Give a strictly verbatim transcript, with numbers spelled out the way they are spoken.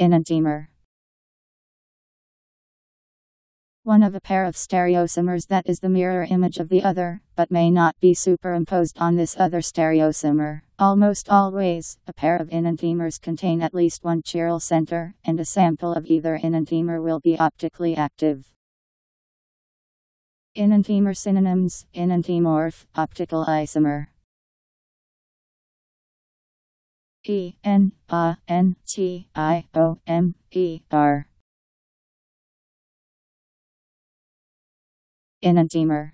Enantiomer. One of a pair of stereoisomers that is the mirror image of the other, but may not be superimposed on this other stereoisomer. Almost always, a pair of enantiomers contain at least one chiral center, and a sample of either enantiomer will be optically active. Enantiomer synonyms: enantiomorph, optical isomer. E N A N T I O M E R Enantiomer.